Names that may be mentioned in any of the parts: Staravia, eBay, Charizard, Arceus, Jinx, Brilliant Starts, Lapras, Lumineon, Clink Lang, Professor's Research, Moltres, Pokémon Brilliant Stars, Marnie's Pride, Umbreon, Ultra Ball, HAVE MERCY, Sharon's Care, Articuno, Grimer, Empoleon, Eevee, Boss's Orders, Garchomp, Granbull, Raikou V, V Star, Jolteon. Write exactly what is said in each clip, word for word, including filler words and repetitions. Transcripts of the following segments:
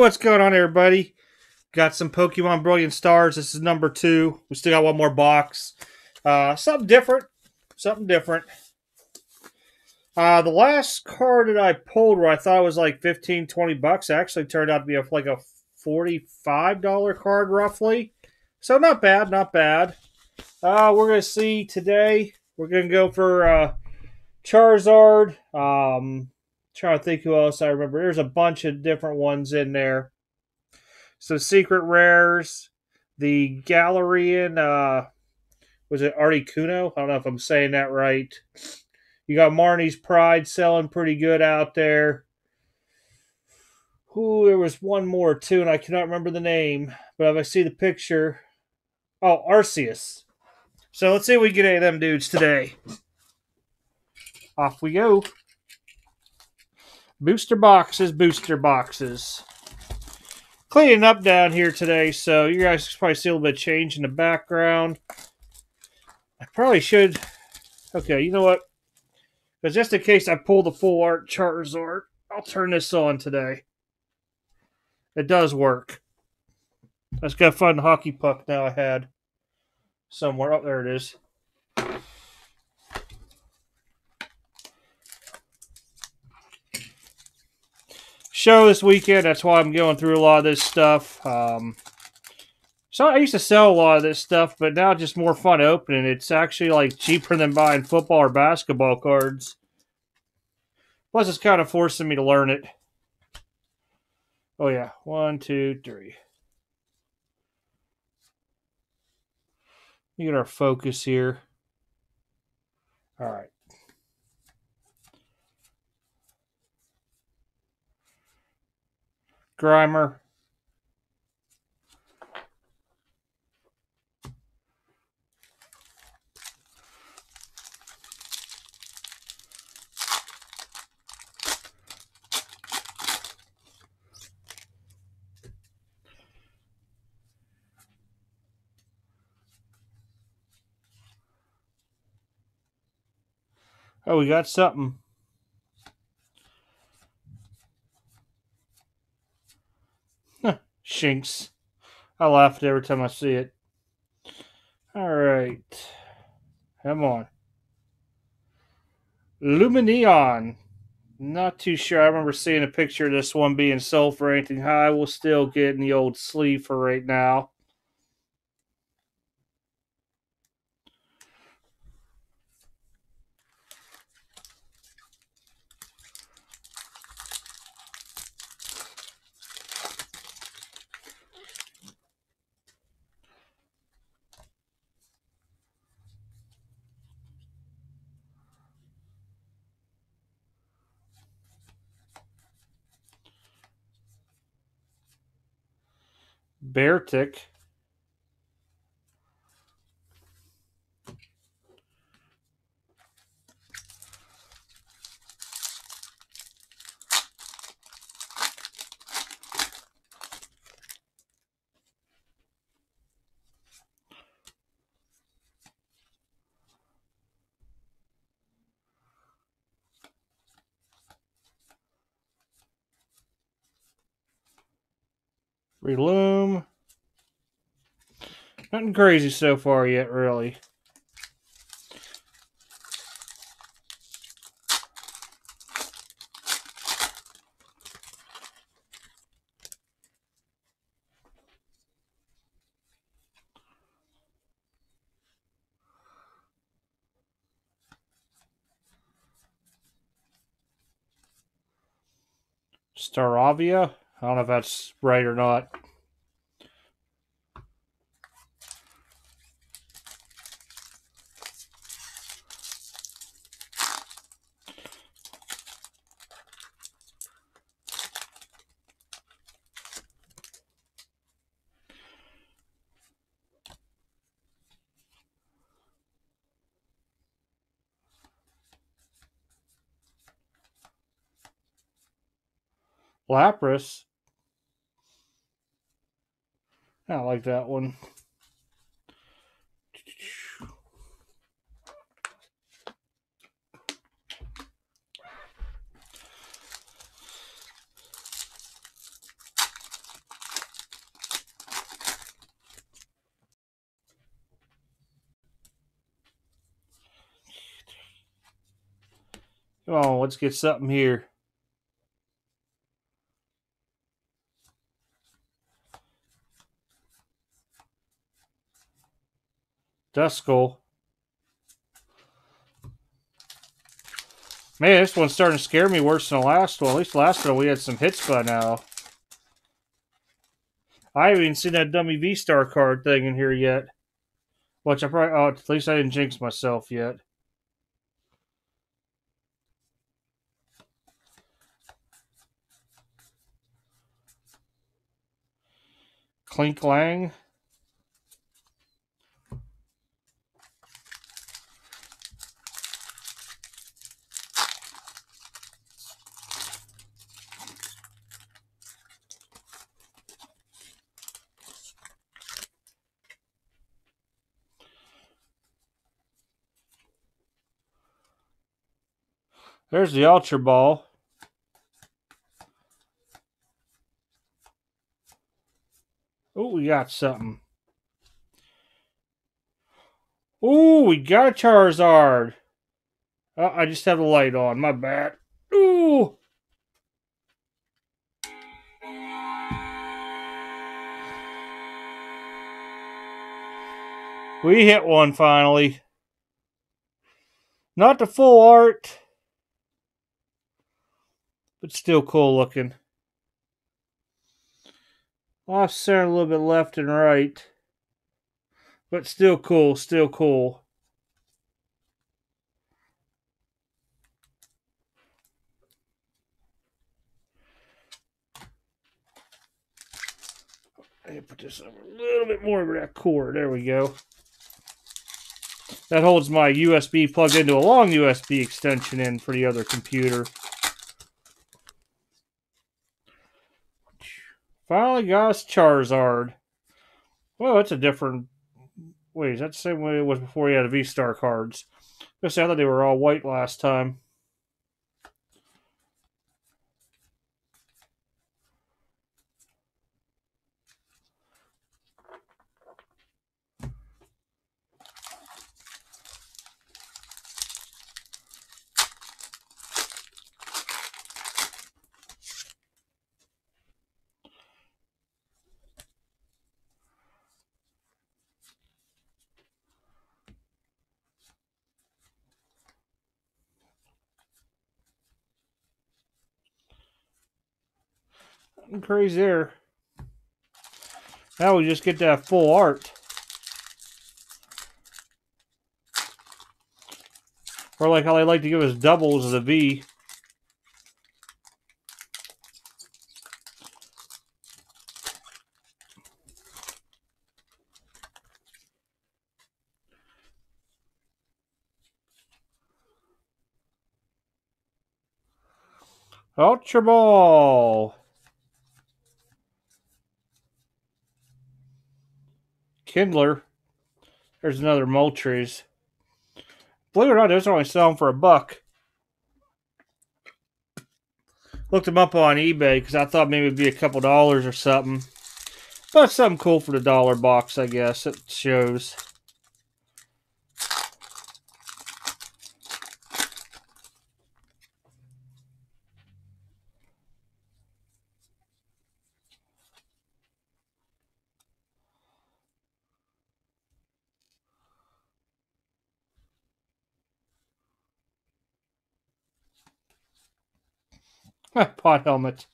What's going on, everybody? Got some Pokemon Brilliant Stars. This is number two. We still got one more box. Uh, something different. Something different. Uh, the last card that I pulled where I thought it was like fifteen, twenty bucks actually turned out to be a, like a forty-five dollar card roughly. So not bad, not bad. Uh, we're going to see today. We're going to go for uh, Charizard. Um... Trying to think who else I remember. There's a bunch of different ones in there. So secret rares, the Galarian, uh, was it Articuno? I don't know if I'm saying that right. You got Marnie's Pride selling pretty good out there. Ooh, there was one more too, and I cannot remember the name. But if I see the picture, oh, Arceus. So let's see if we get any of them dudes today. Off we go. Booster boxes, booster boxes. Cleaning up down here today, so you guys probably see a little bit of change in the background. I probably should... Okay, you know what? Because just in case I pull the full art Charizard, I'll turn this on today. It does work. I just gotta find the hockey puck now I had somewhere. Oh, there it is. Show this weekend, that's why I'm going through a lot of this stuff. Um, so I used to sell a lot of this stuff, but now it's just more fun opening. It's actually like cheaper than buying football or basketball cards. Plus it's kind of forcing me to learn it. Oh yeah, one, two, three. You get our focus here. All right. Grimer. Oh, we got something. Jinx. I laugh every time I see it. Alright. Come on. Lumineon. Not too sure. I remember seeing a picture of this one being sold for anything high. We'll still get in the old sleeve for right now. Bear tick. Reloom. Nothing crazy so far yet, really. Staravia. I don't know if that's right or not. Lapras. I like that one. Come on, let's get something here. Duskull. Man, this one's starting to scare me worse than the last one. At least last one we had some hits by now. I haven't even seen that dummy V Star card thing in here yet. Which I probably, oh, at least I didn't jinx myself yet. Clink Lang. There's the Ultra Ball. Oh, we got something. Oh, we got a Charizard. Oh, I just have the light on. My bad. Ooh. We hit one finally. Not the full art. But still cool looking. Off center a little bit left and right. But still cool, still cool. I put this up a little bit more over that cord. There we go. That holds my U S B plugged into a long U S B extension in for the other computer. Finally got us Charizard. Well, that's a different... Wait, is that the same way it was before you had a V-Star cards? I thought they were all white last time. Crazy there. Now we just get that full art. Or like how they like to give us doubles of the V. Ultra Ball. Kindler. There's another Moltres. Believe it or not, those are only selling for a buck. Looked them up on eBay because I thought maybe it'd be a couple dollars or something. But something cool for the dollar box, I guess. It shows. Pot helmet.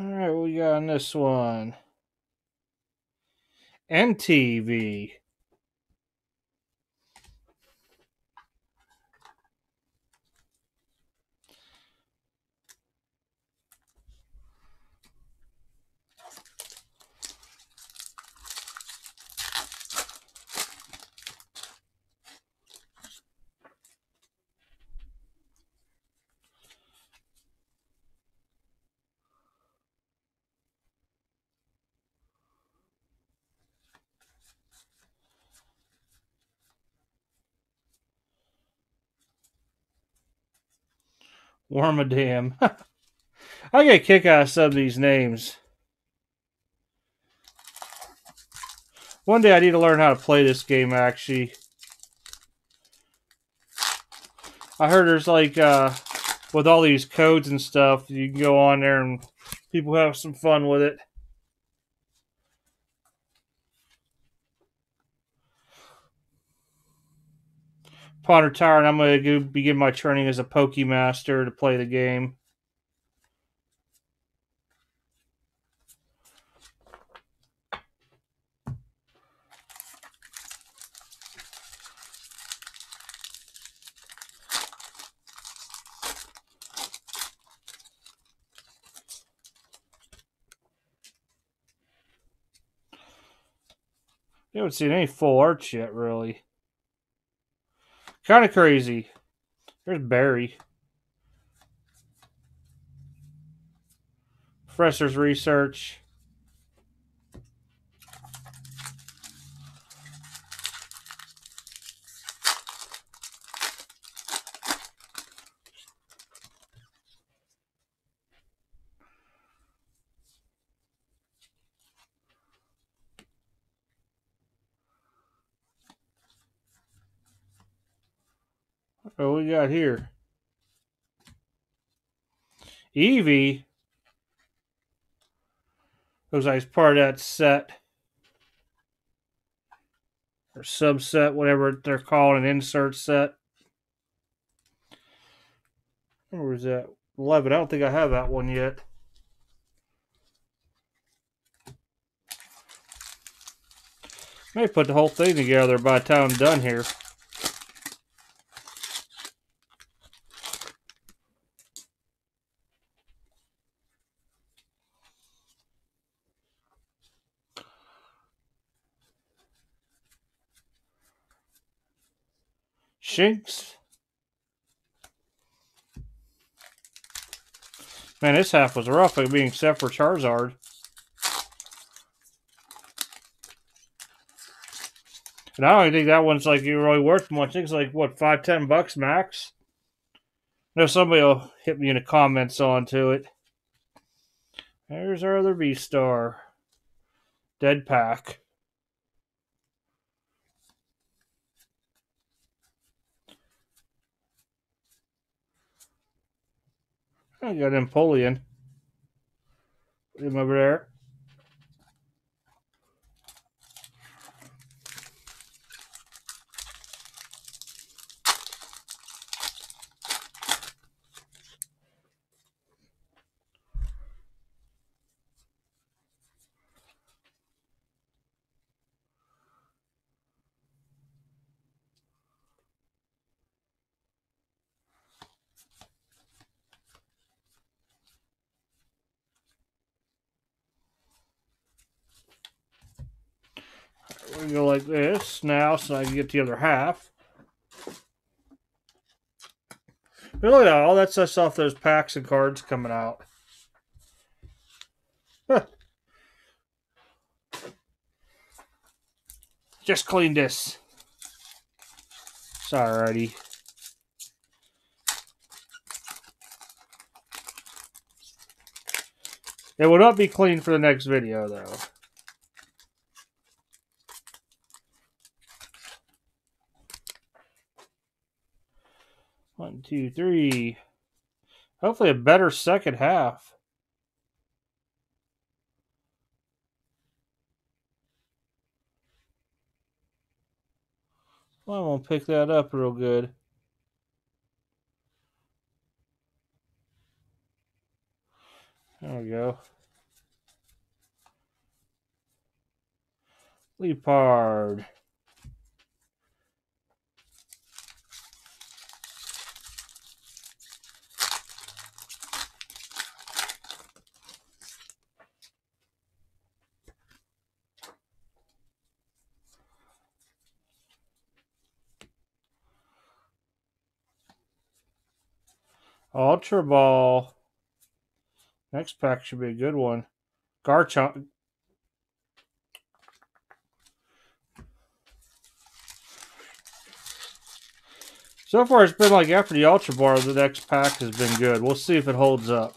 Alright, what we got on this one? N T V. Warmadam. I get a kick out of some of these names. One day I need to learn how to play this game, actually. I heard there's like, uh, with all these codes and stuff, you can go on there and people have some fun with it. Upon retiring, I'm going to begin my training as a Pokemaster to play the game. You haven't seen any full arts yet, really. Kind of crazy. There's Barry. Professor's Research. Oh, what we got here? Eevee. Looks like it's part of that set. Or subset, whatever they're calling an insert set. Where was that? eleven. I don't think I have that one yet. May put the whole thing together by the time I'm done here. Jinx. Man, this half was rough, I mean, except for Charizard. And I don't think that one's like really worth much. It's like, what, five, ten bucks max? I know somebody will hit me in the comments onto it. There's our other V Star. Dead pack. I got Empoleon. Put him over there. We go like this now, so I can get the other half. But look at all that stuff off those packs and cards coming out. Huh. Just cleaned this. It's alrighty. It will not be clean for the next video, though. One, two, three. Hopefully a better second half. Well, I'm going to pick that up real good. There we go. Leopard. Ultra Ball. Next pack should be a good one. Garchomp. So far, it's been like after the Ultra Ball, the next pack has been good. We'll see if it holds up.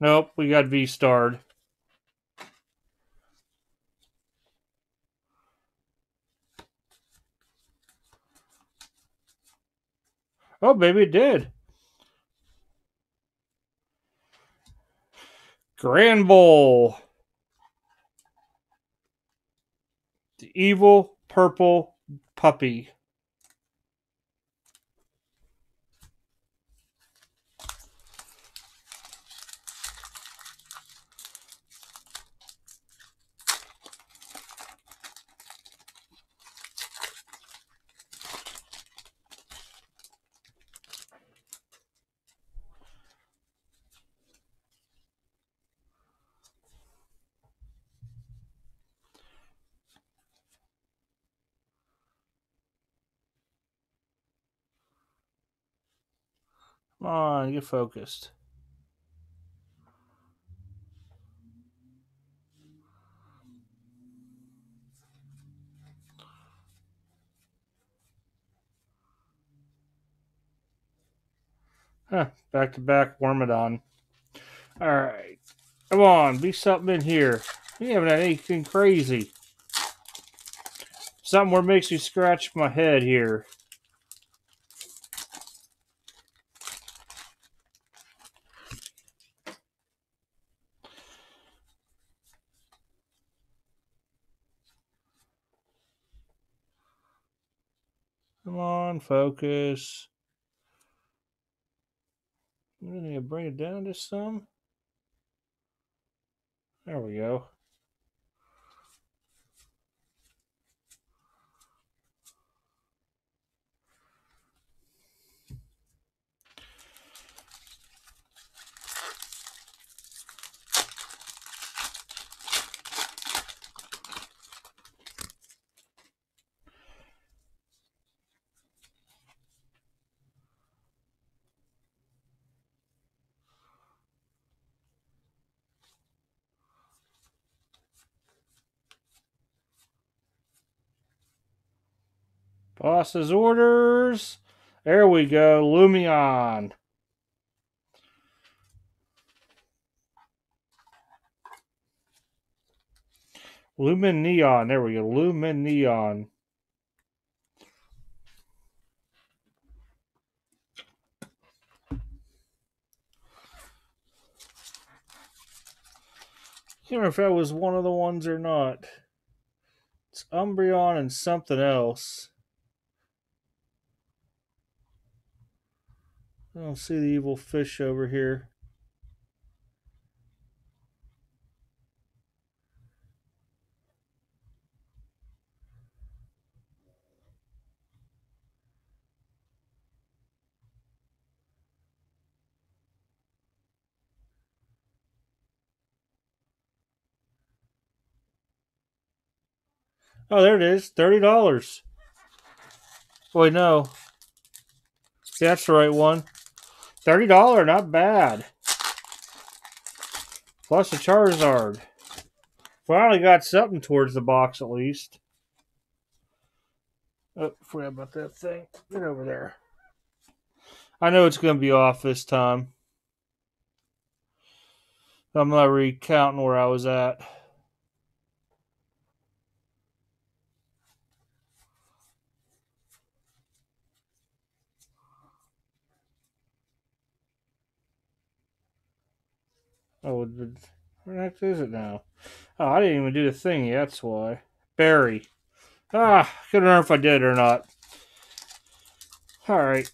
Nope, we got V starred. Oh, baby, it did. Granbull. The evil purple puppy. Come on, get focused. Huh, back to back Warmadam. All right, come on, be something in here. We haven't had anything crazy. Something where it makes me scratch my head here. Come on, focus. I'm going to bring it down just some. There we go. Boss's Orders. There we go. Lumineon. Lumineon. There we go. Lumineon. I can't remember if that was one of the ones or not. It's Umbreon and something else. I don't see the evil fish over here. Oh, there it is. thirty dollars. Boy, no. That's the right one. thirty dollars, not bad. Plus a Charizard. Finally got something towards the box, at least. Oh, forgot about that thing. Get over there. I know it's going to be off this time. I'm not recounting where I was at. Oh, where the heck is it now? Oh, I didn't even do the thing yet, that's why. Berry. Ah, couldn't remember if I did or not. Alright.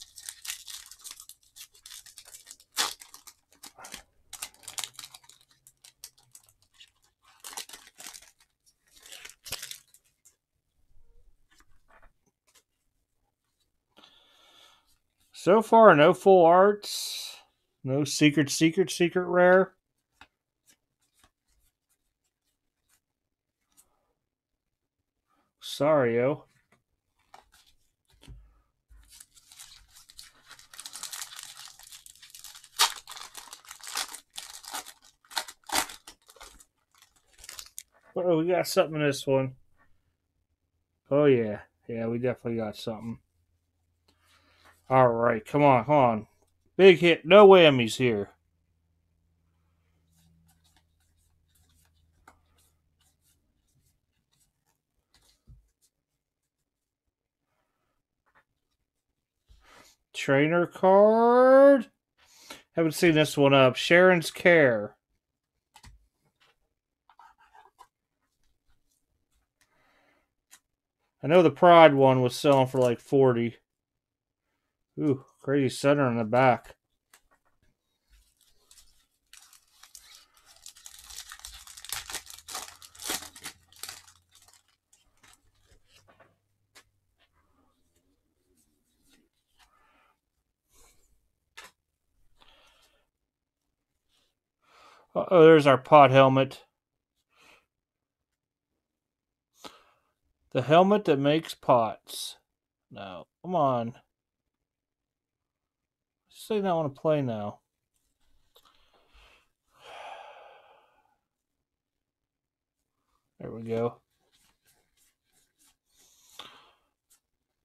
So far, no full arts. No secret, secret, secret rare. Sorry, yo. Oh, we got something in this one. Oh, yeah. Yeah, we definitely got something. All right, come on, come on. Big hit. No whammies here. trainer card. Haven't seen this one up. Sharon's Care. I know the Pride one was selling for like forty. Ooh, crazy center on the back. Oh, there's our pod helmet. The helmet that makes pots. No, come on. Just say I want to play now. There we go.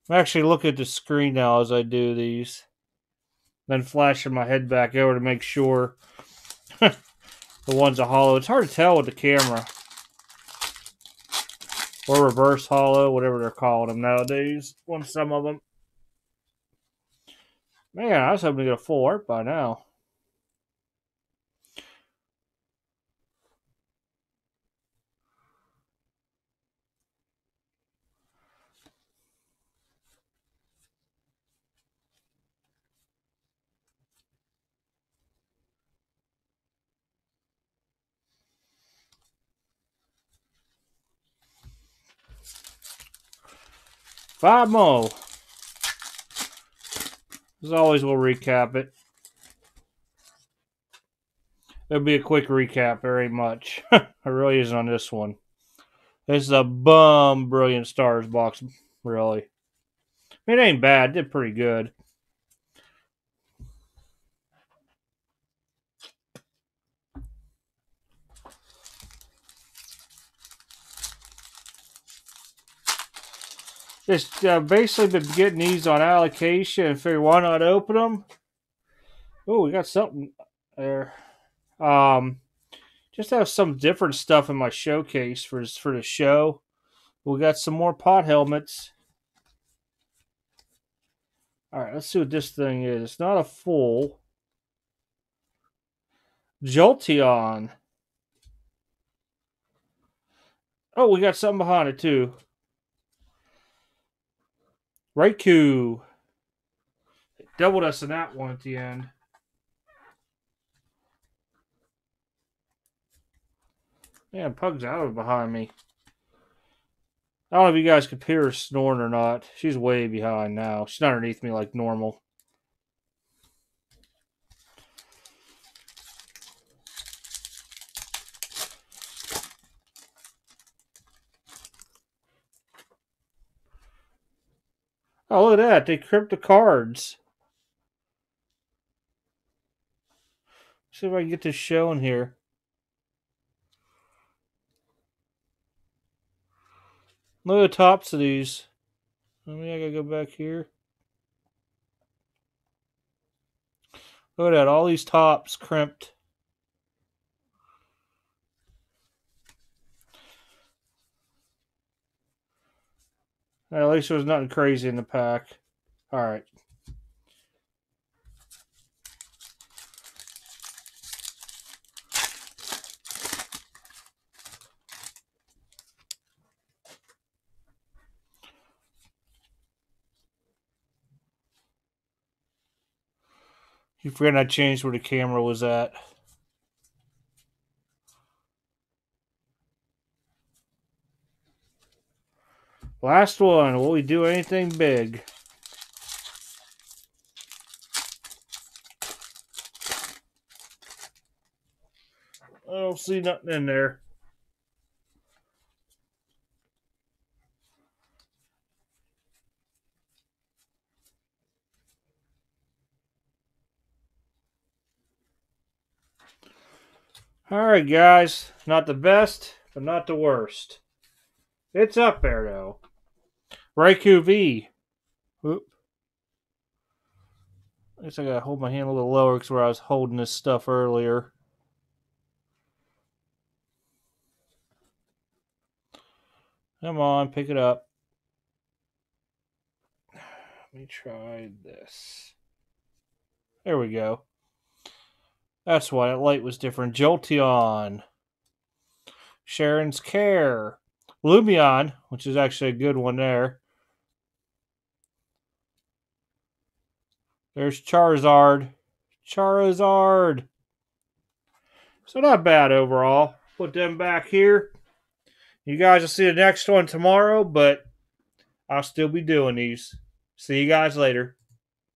I'm actually looking at the screen now as I do these. Then flashing my head back over to make sure the one's a hollow. It's hard to tell with the camera. Or reverse hollow, whatever they're calling them nowadays. On some of them. Man, I was hoping to get a full art by now. Five more. As always, we'll recap it. It'll be a quick recap, very much. It really isn't on this one. It's the bum Brilliant Stars box, really. It ain't bad. It did pretty good. Just uh, basically been getting these on allocation and figure why not open them. Oh, we got something there. Um, just have some different stuff in my showcase for for the show. We got some more pot helmets. All right, let's see what this thing is. It's not a full Jolteon. Oh, we got something behind it too. Raikou. It doubled us in that one at the end. Man, Pug's out of behind me. I don't know if you guys could hear her snoring or not. She's way behind now. She's not underneath me like normal. Oh, look at that. They crypt the cards. Let's see if I can get this shown here. Look at the tops of these. I mean, I gotta go back here. Look at that. All these tops crimped. At least there was nothing crazy in the pack. All right. You forgot I changed where the camera was at. Last one. Will we do anything big? I don't see nothing in there. All right, guys. Not the best, but not the worst. It's up there, though. Raikou V. Oop. I guess I gotta hold my hand a little lower because where I was holding this stuff earlier. Come on, pick it up. Let me try this. There we go. That's why that light was different. Jolteon. Sharon's Care. Lumineon, which is actually a good one there. There's Charizard. Charizard. So not bad overall. Put them back here. You guys will see the next one tomorrow, but I'll still be doing these. See you guys later.